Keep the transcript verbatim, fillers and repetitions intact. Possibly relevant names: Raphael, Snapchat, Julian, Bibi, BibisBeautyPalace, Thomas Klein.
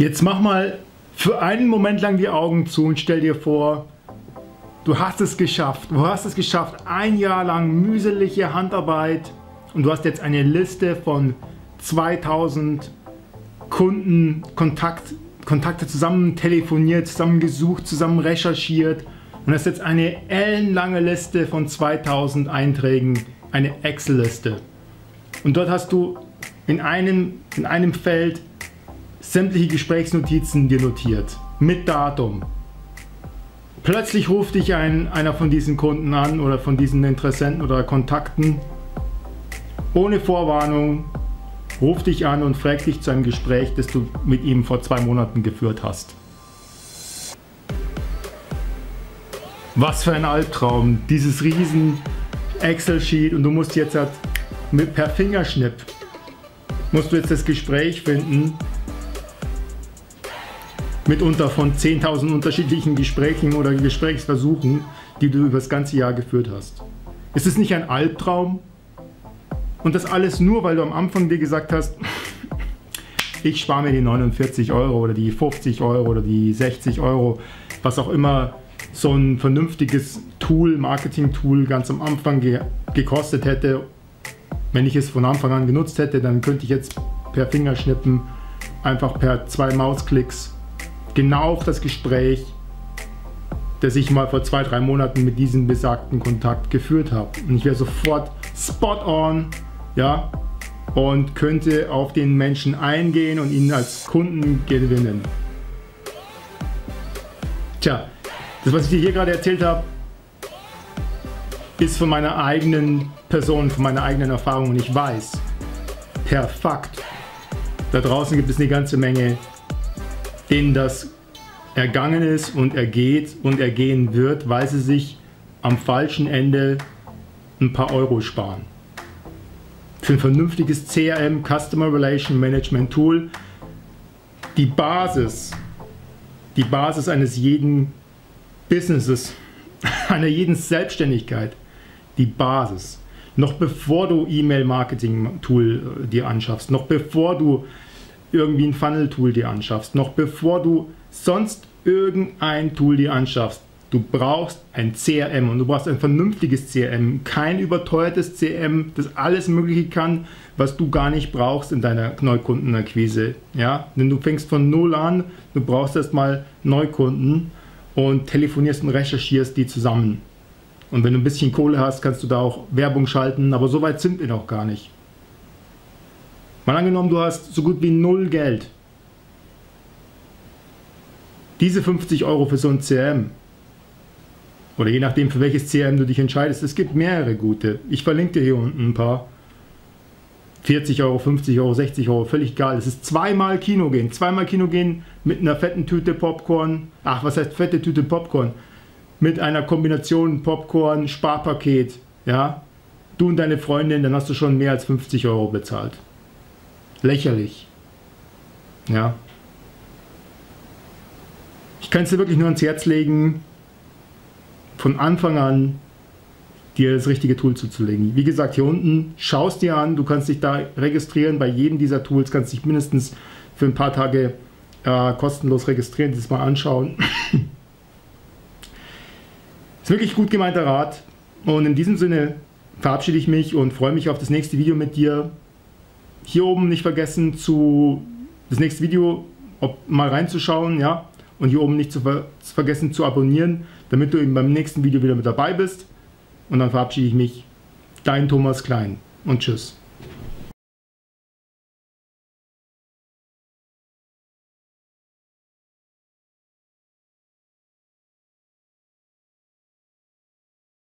Jetzt mach mal für einen Moment lang die Augen zu und stell dir vor, du hast es geschafft. Du hast es geschafft, ein Jahr lang mühselige Handarbeit, und du hast jetzt eine Liste von zweitausend Kunden, Kontakt, Kontakte zusammen telefoniert, zusammen gesucht, zusammen recherchiert, und das ist jetzt eine ellenlange Liste von zweitausend Einträgen, eine Excel-Liste. Und dort hast du in einem, in einem Feld sämtliche Gesprächsnotizen dir notiert, mit Datum. Plötzlich ruft dich ein, einer von diesen Kunden an oder von diesen Interessenten oder Kontakten, ohne Vorwarnung, ruft dich an und fragt dich zu einem Gespräch, das du mit ihm vor zwei Monaten geführt hast. Was für ein Albtraum, dieses riesen Excel-Sheet, und du musst jetzt halt mit, per Fingerschnipp musst du jetzt das Gespräch finden, mitunter von zehntausend unterschiedlichen Gesprächen oder Gesprächsversuchen, die du über das ganze Jahr geführt hast. Ist es nicht ein Albtraum? Und das alles nur, weil du am Anfang dir gesagt hast, ich spare mir die neunundvierzig Euro oder die fünfzig Euro oder die sechzig Euro, was auch immer so ein vernünftiges Tool, Marketing-Tool ganz am Anfang ge gekostet hätte. Wenn ich es von Anfang an genutzt hätte, dann könnte ich jetzt per Fingerschnippen, einfach per zwei Mausklicks, genau auf das Gespräch, das ich mal vor zwei, drei Monaten mit diesem besagten Kontakt geführt habe. Und ich wäre sofort spot on, ja, und könnte auf den Menschen eingehen und ihn als Kunden gewinnen. Tja, das, was ich dir hier gerade erzählt habe, ist von meiner eigenen Person, von meiner eigenen Erfahrung, und ich weiß, per Fakt, da draußen gibt es eine ganze Menge, denen das ergangen ist und ergeht und ergehen wird, weil sie sich am falschen Ende ein paar Euro sparen. Für ein vernünftiges C R M, Customer Relation Management Tool, die Basis, die Basis eines jeden Businesses, einer jeden Selbstständigkeit, die Basis. Noch bevor du E-Mail-Marketing-Tool dir anschaffst, noch bevor du irgendwie ein Funnel-Tool dir anschaffst, noch bevor du sonst irgendein Tool dir anschaffst, du brauchst ein C R M, und du brauchst ein vernünftiges C R M, kein überteuertes C R M, das alles Mögliche kann, was du gar nicht brauchst in deiner Neukundenakquise. Ja? Denn du fängst von Null an, du brauchst erstmal Neukunden und telefonierst und recherchierst die zusammen. Und wenn du ein bisschen Kohle hast, kannst du da auch Werbung schalten, aber so weit sind wir noch gar nicht. Mal angenommen, du hast so gut wie null Geld. Diese fünfzig Euro für so ein C R M, oder je nachdem für welches C R M du dich entscheidest, es gibt mehrere gute. Ich verlinke dir hier unten ein paar. vierzig Euro, fünfzig Euro, sechzig Euro, völlig egal. Es ist zweimal Kino gehen. Zweimal Kino gehen mit einer fetten Tüte Popcorn. Ach, was heißt fette Tüte Popcorn? Mit einer Kombination Popcorn, Sparpaket. Ja? Du und deine Freundin, dann hast du schon mehr als fünfzig Euro bezahlt. Lächerlich. Ja. Ich kann es dir wirklich nur ans Herz legen, von Anfang an dir das richtige Tool zuzulegen. Wie gesagt, hier unten, schau es dir an, du kannst dich da registrieren, bei jedem dieser Tools kannst dich mindestens für ein paar Tage äh, kostenlos registrieren, das mal anschauen. Ist wirklich gut gemeinter Rat, und in diesem Sinne verabschiede ich mich und freue mich auf das nächste Video mit dir. Hier oben nicht vergessen, zu das nächste Video ob, mal reinzuschauen, ja, und hier oben nicht zu ver vergessen zu abonnieren, damit du eben beim nächsten Video wieder mit dabei bist. Und dann verabschiede ich mich, dein Thomas Klein, und tschüss.